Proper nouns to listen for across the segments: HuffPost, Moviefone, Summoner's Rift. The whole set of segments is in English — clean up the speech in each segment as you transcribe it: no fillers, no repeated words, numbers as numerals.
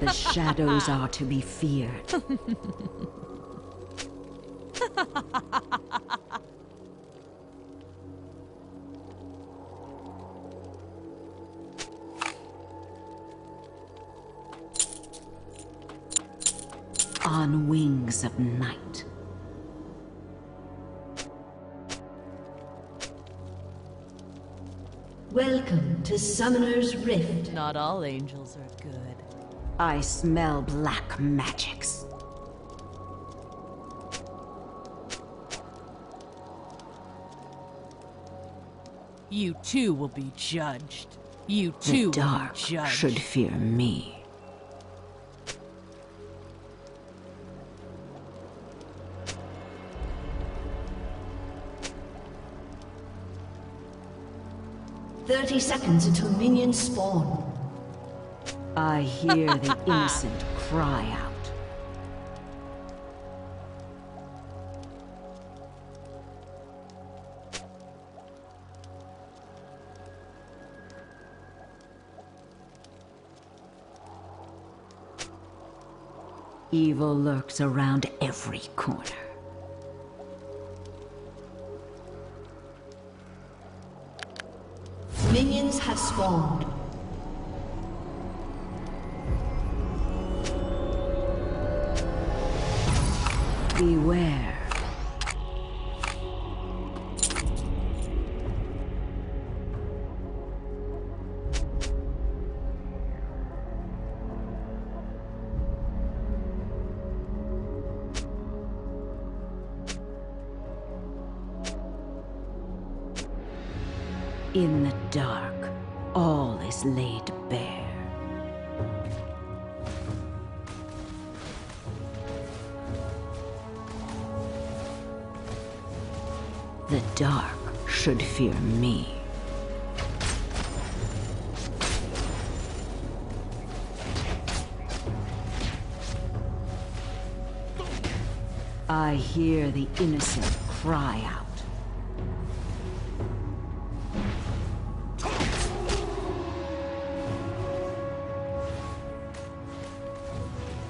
The shadows are to be feared. On wings of night. Welcome to Summoner's Rift. Not all angels are good. I smell black magics. You too will be judged. You too will be judged. The dark should fear me. Seconds until minions spawn. I hear the innocent cry out. Evil lurks around every corner. Minions have spawned. Beware. In the dark, all is laid bare. The dark should fear me. I hear the innocent cry out.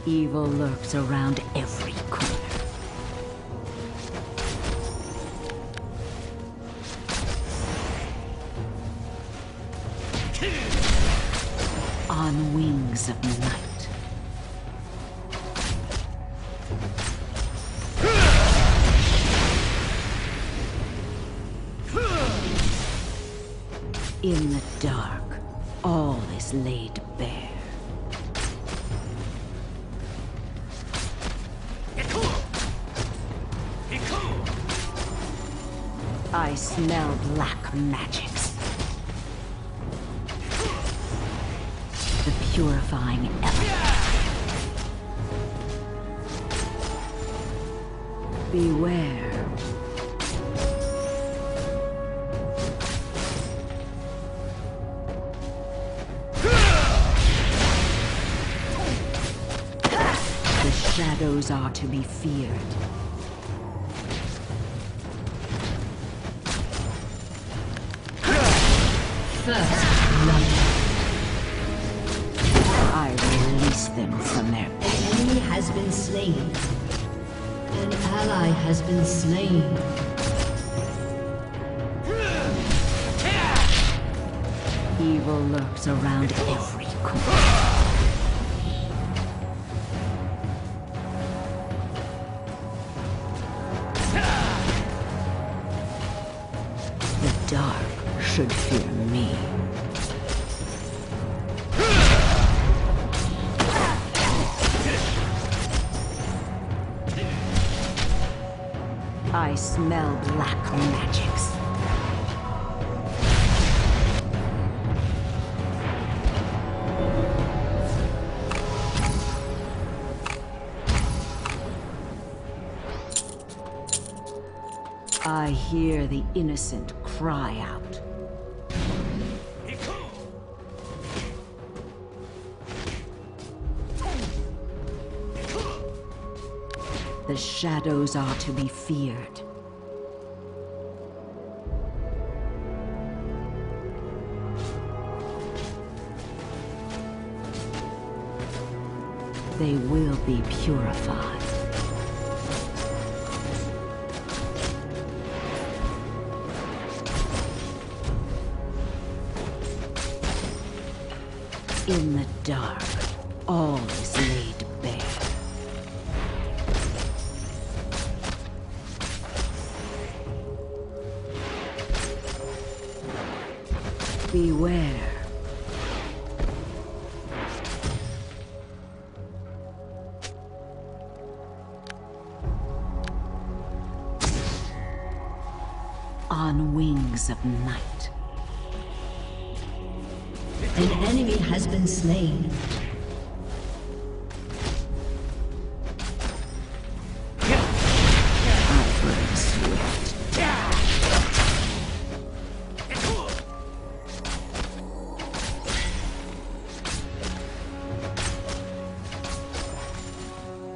Evil lurks around every corner. On wings of night. In the dark, all is laid bare. I smell black magics. The purifying element. Beware. The shadows are to be feared. I release them from their pain. An enemy has been slain. An ally has been slain. Evil lurks around every corner. The dark should fear me. I smell black magics. I hear the innocent cry out. The shadows are to be feared. they will be purified. In the dark, all is laid bare. Beware. On wings of night. An enemy has been slain.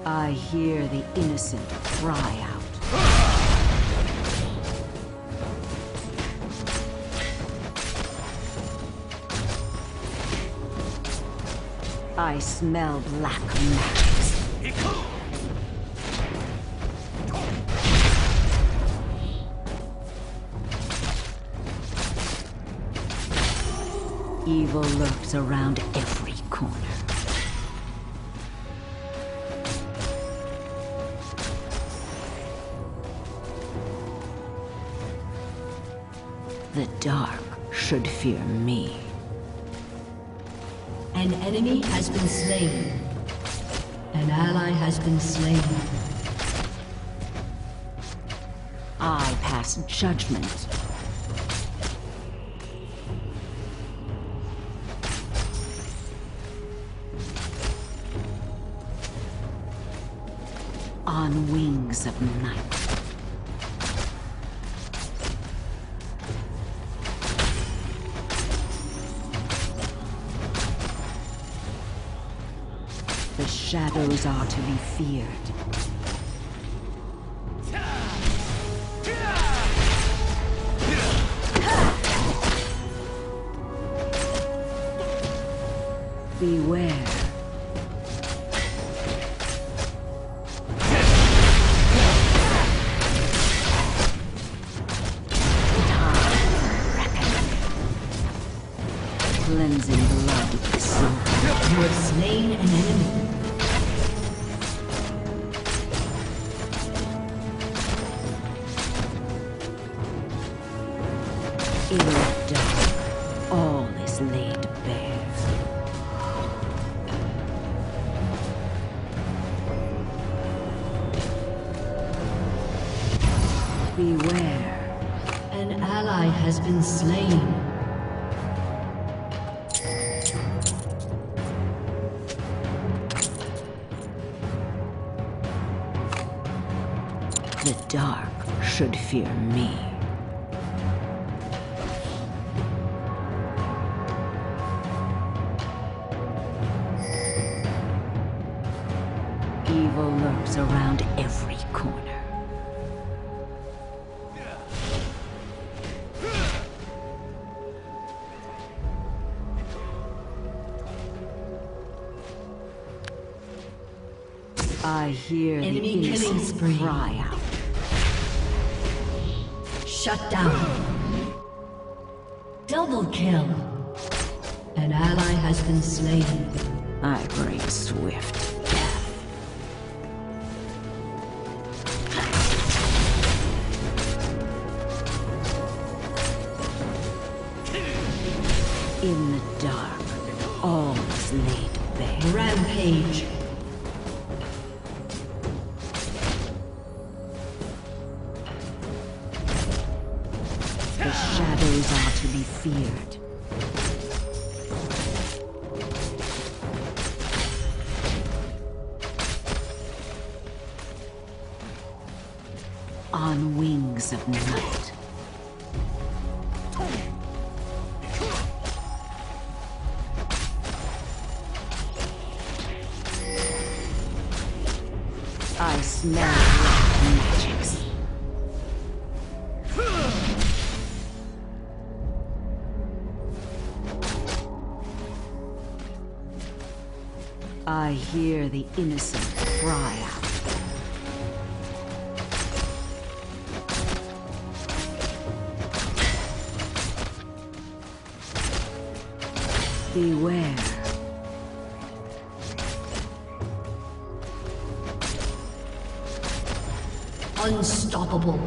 I hear the innocent cry out. I smell black magic. Evil lurks around every corner. The dark should fear me. An enemy has been slain. An ally has been slain. I pass judgment. On wings of night. The shadows are to be feared. Beware. Cleansing blood with the soul. You have slain an enemy. In the dark, all is laid bare. Beware. An ally has been slain. The dark should fear me. Evil lurks around every corner. I hear enemy the innocent cry out. Shut down. Double kill. An ally has been slain. I break swift. In the dark, all is laid bare. Rampage. The shadows are to be feared. On wings of night. I smell magics. I hear the innocent cry out. Beware. Unstoppable.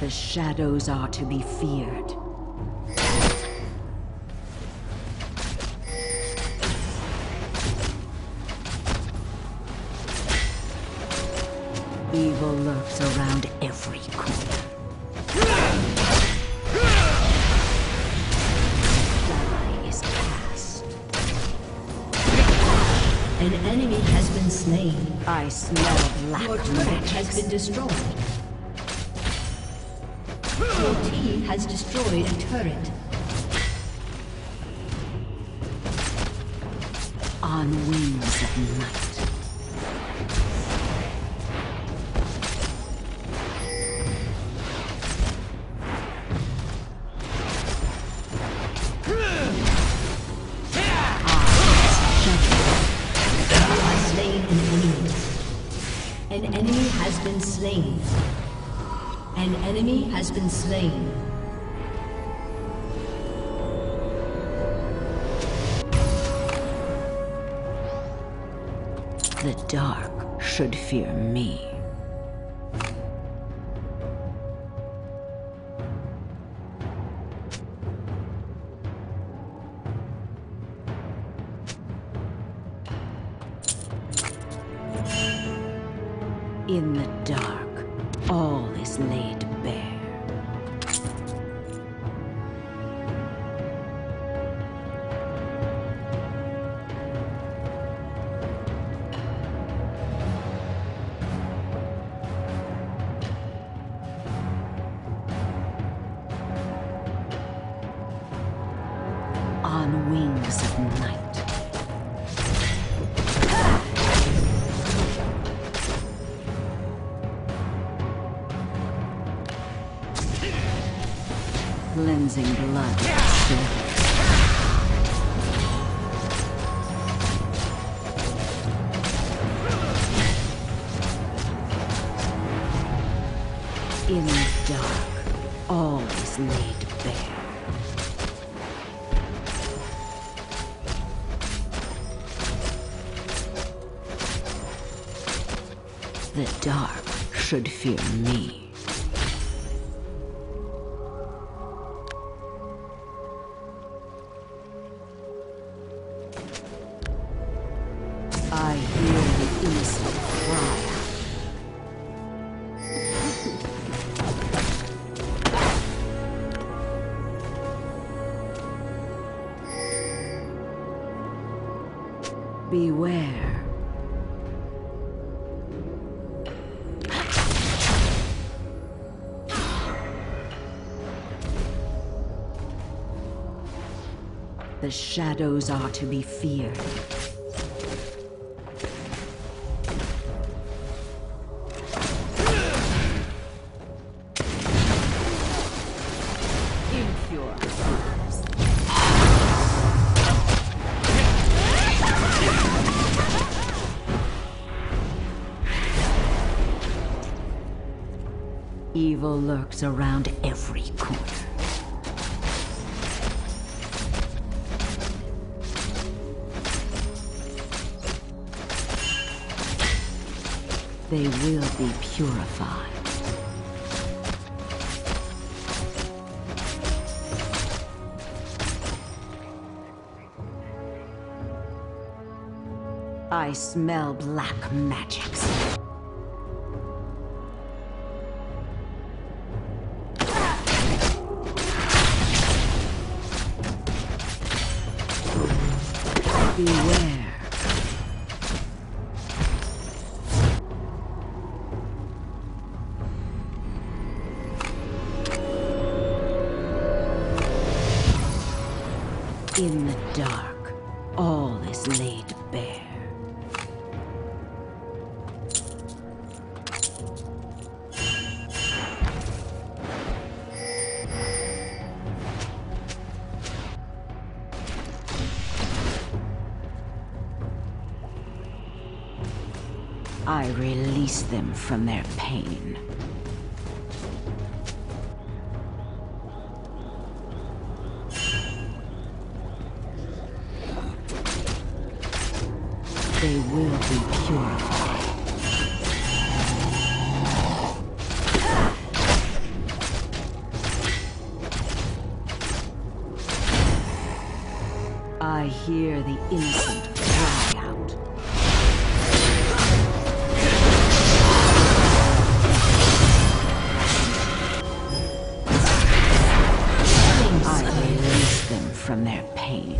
The shadows are to be feared. Evil lurks around every corner. The die is cast. An enemy has been slain. I smell black magic. Your turret has been destroyed. Your team has destroyed a turret. On wings of night. An enemy has been slain. The dark should fear me. In the dark, all is laid bare. On wings of night. Cleansing blood. In the dark, all is laid bare. The dark should fear me. I hear the innocent cry out. Beware. The shadows are to be feared. Evil lurks around every corner. They will be purified. I smell black magics. Beware. In the dark, all is laid bare. I release them from their pain. They will be purified. I hear the innocent cry out. I release them from their pain.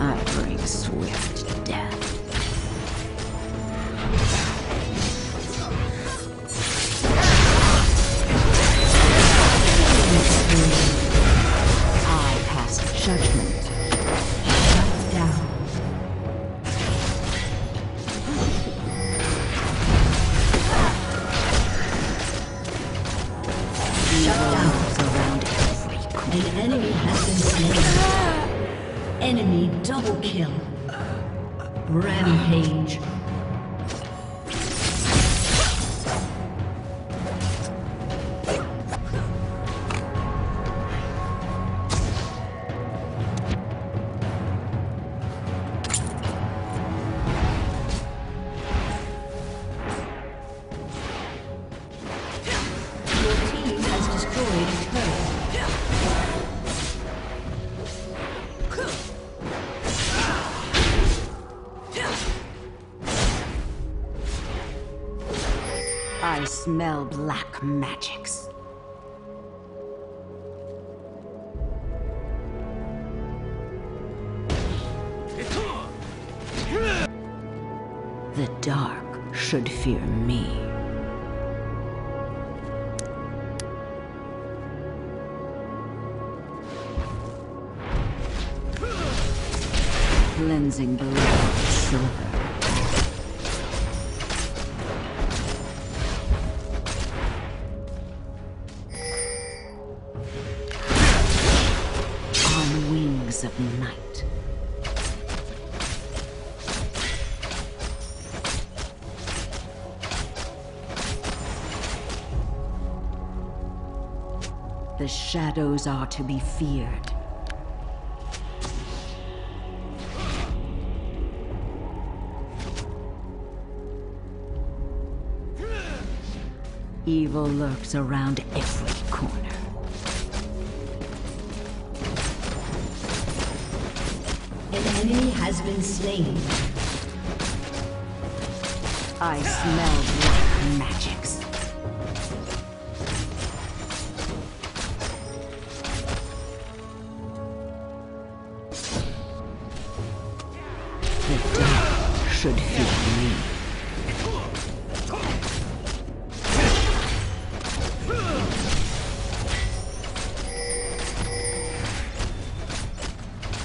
I bring swift death. Enemy double kill. Rampage. I smell black magics. The dark should fear me. Cleansing blood of silver. Of night. The shadows are to be feared. Evil lurks around every corner. The enemy has been slain. I smell black magics. The dead should fear me.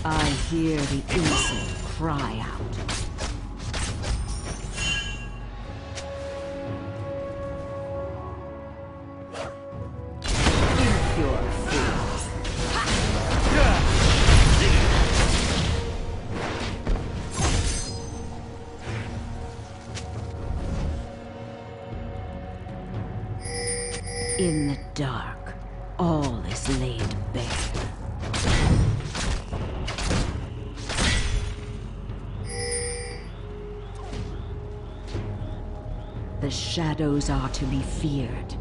I hear the innocent cry out. Impure fools. In the dark, all is laid bare. The shadows are to be feared.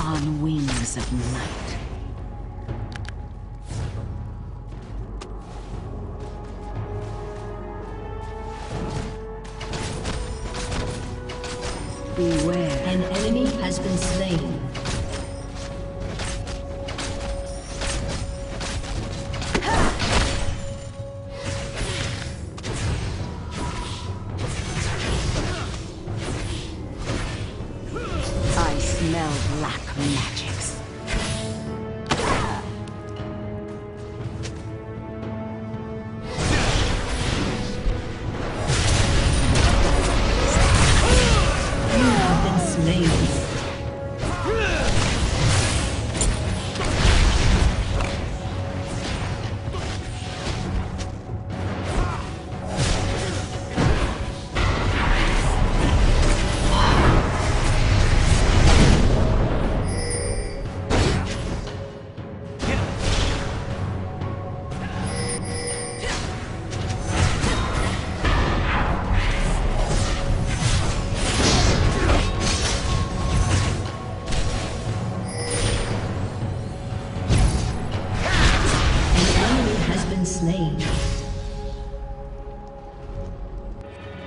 On wings of night. Beware. An enemy has been slain. Smell black magics. been slain.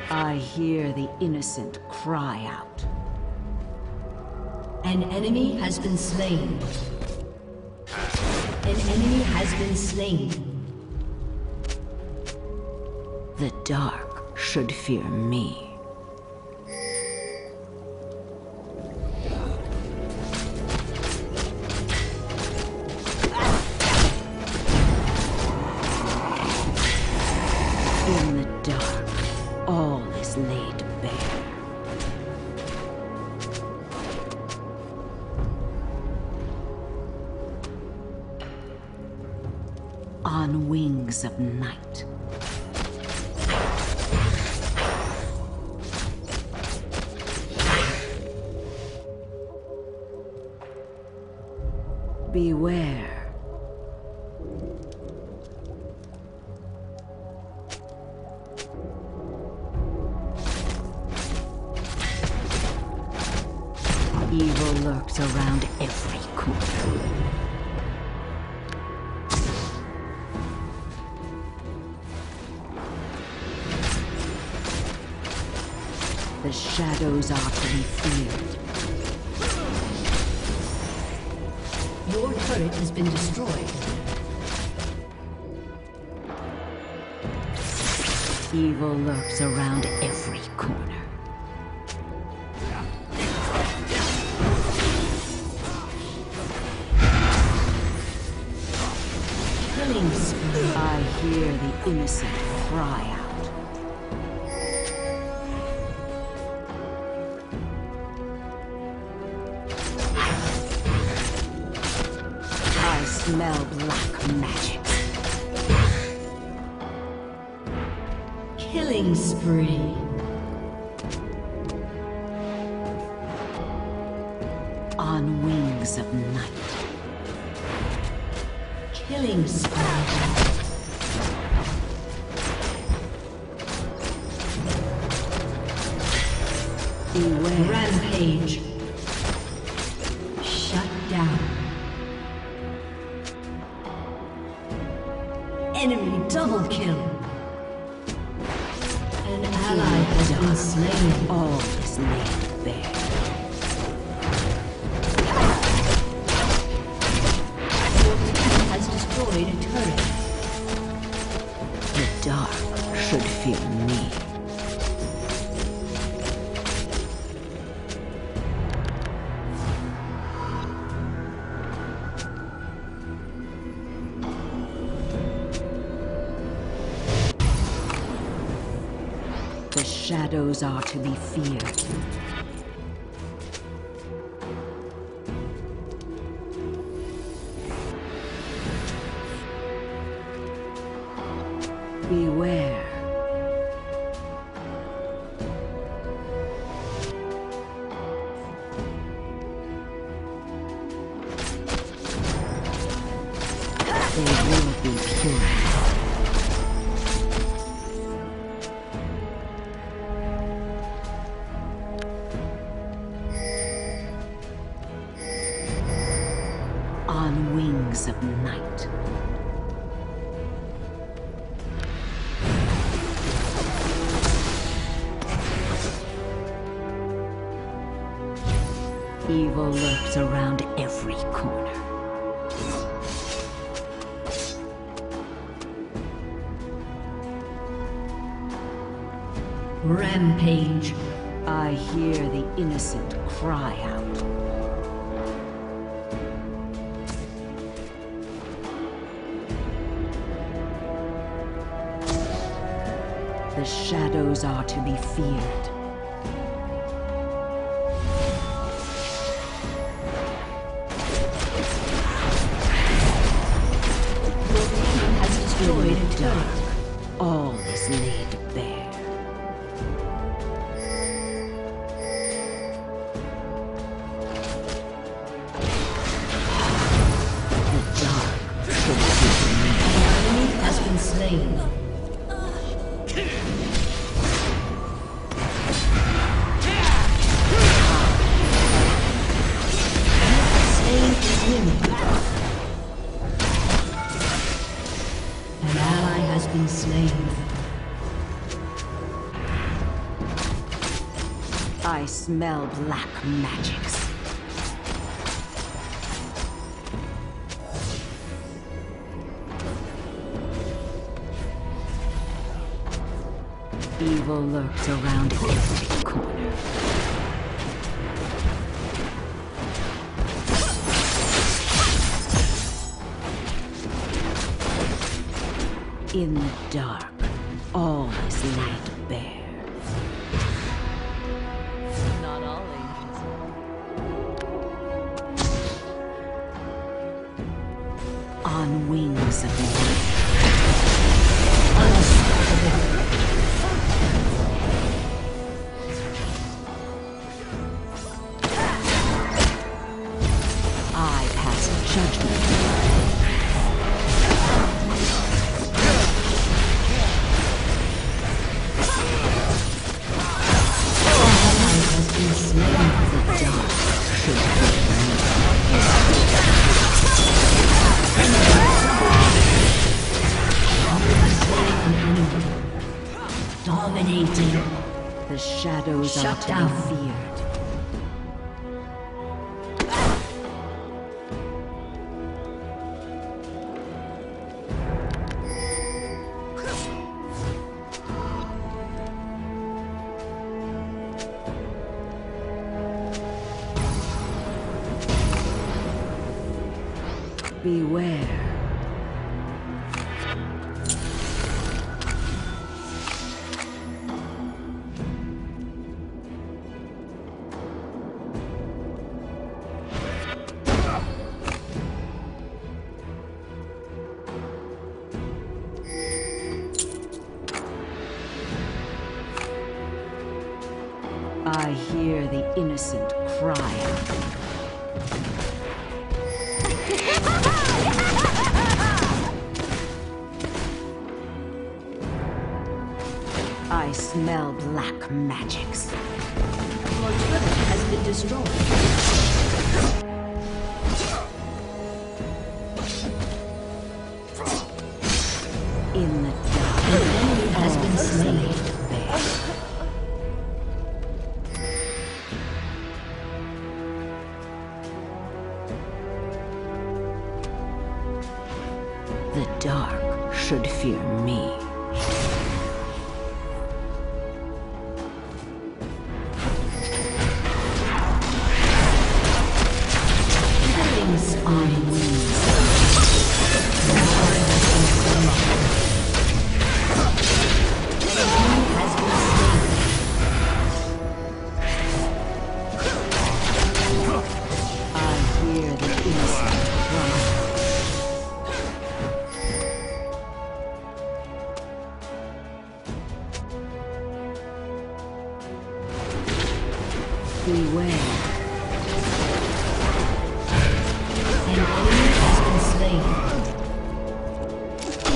I hear the innocent cry out. An enemy has been slain. An enemy has been slain. The dark should fear me. In the dark, all is laid bare. On wings of night. Beware. Evil lurks around every corner. The shadows are to be feared. Your turret has been destroyed. Evil lurks around every corner. I hear the innocent cry out. I smell black magic. Killing spree. On wings of night. Killing spree. Beware. Rampage. Shut down. Enemy double kill. An ally has been slain. All is laid bare. Your team has destroyed a turret. The dark should fear me. The shadows are to be feared. Beware. They will be purified. On wings of night. Evil lurks around every corner. Rampage. I hear the innocent cry out. The shadows are to be feared. Your team has destroyed a dark. All is laid bare. The dark should be me. The enemy has been slain. And been slain. I smell black magics. Evil lurks around every corner. In the dark, all is light bare. Not all angels. On wings of night. Unstoppable. I pass judgment. Dominating. The shadows are to be feared. Beware. I hear the innocent cry. I smell black magics. Your turret has been destroyed. In the dark, the enemy has been slain. The dark should fear me. Beware. An enemy has been slain.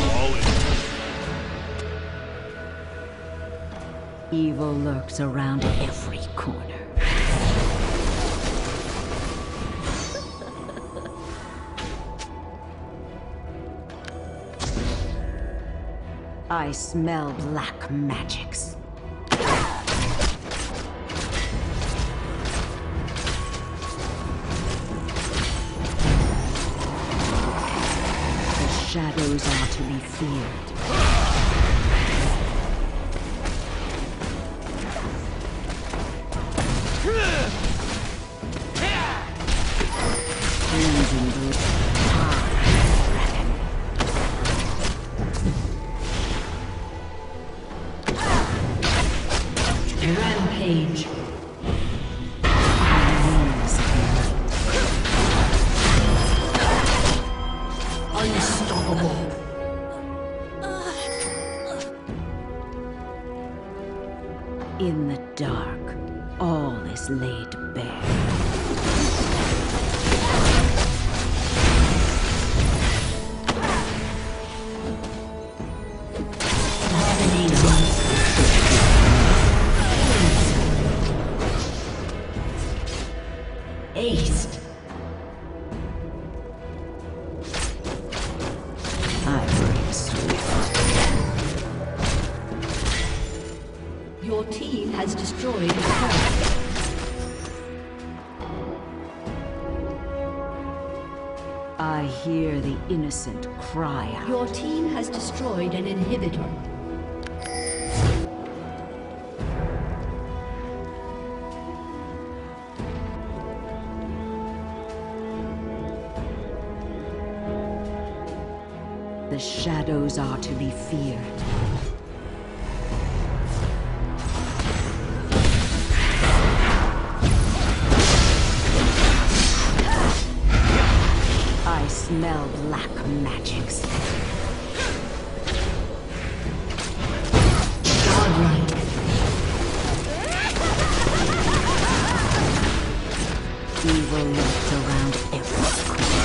All in. Evil lurks around every corner. I smell black magics. Shadows are to be feared. Crimson blood, time dragon. Rampage. In the dark, all is laid bare. Aced. has destroyed his tower. I hear the innocent cry out. Your team has destroyed an inhibitor. The shadows are to be feared. I smell black magics. Godlike. Evil lurks around every corner.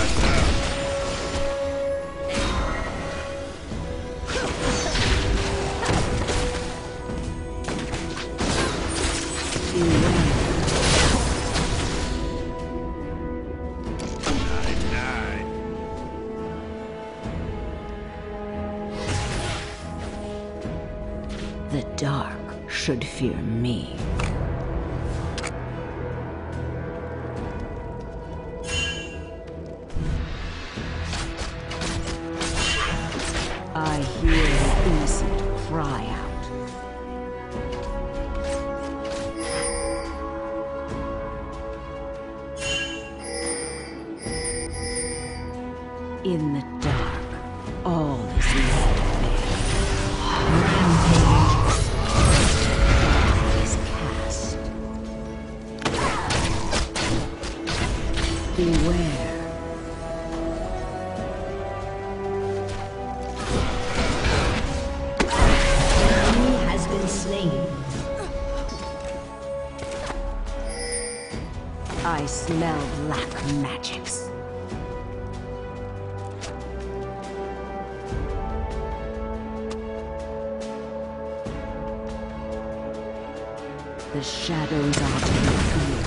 The dark should fear me. I hear the innocent cry out. In the dark, all is lost. Beware. He has been slain. I smell black magics. The shadows are to be feared.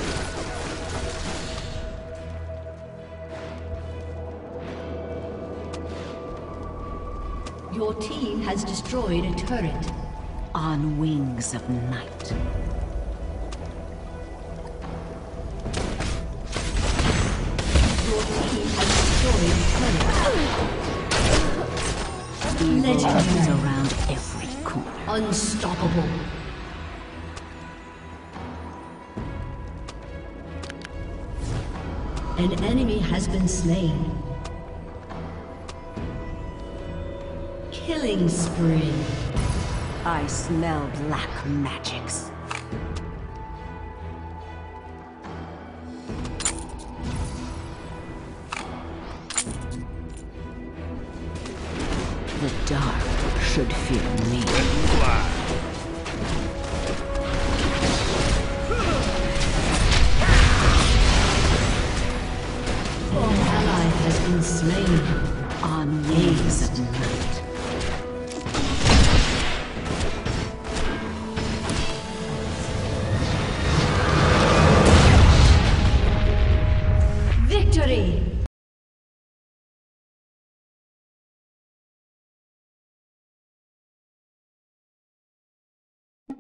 Your team has destroyed a turret. On wings of night. Your team has destroyed a turret. Legend is around every corner. Unstoppable. An enemy has been slain. Killing spree. I smell black magics. The dark should fear me. All ally has been slain. On wings of night. Victory!